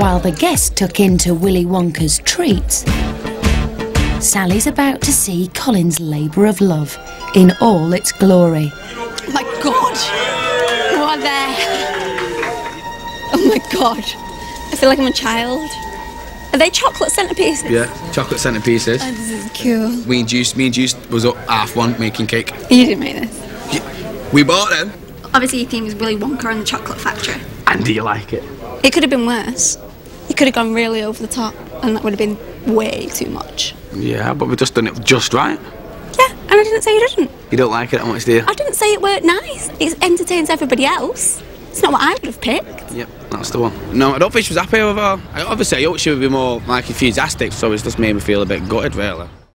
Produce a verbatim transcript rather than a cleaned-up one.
While the guests took into Willy Wonka's treats, Sally's about to see Colin's labour of love in all its glory. Oh my God! Right there! Oh my God! I feel like I'm a child. Are they chocolate centerpieces? Yeah, chocolate centerpieces. Oh, this is cool. We induced, me and Juice was up half one making cake. You didn't make this? Yeah, we bought them. Obviously, your theme is Willy Wonka and the Chocolate Factory. And do you like it? It could have been worse. It could have gone really over the top, and that would have been way too much. Yeah, but we've just done it just right. Yeah, and I didn't say you didn't. You don't like it that much, do you? I didn't say it weren't nice. It entertains everybody else. It's not what I would have picked. Yep, that's the one. No, I don't think she was happy with her. I obviously I hope she would be more like enthusiastic, so it's just made me feel a bit gutted, really.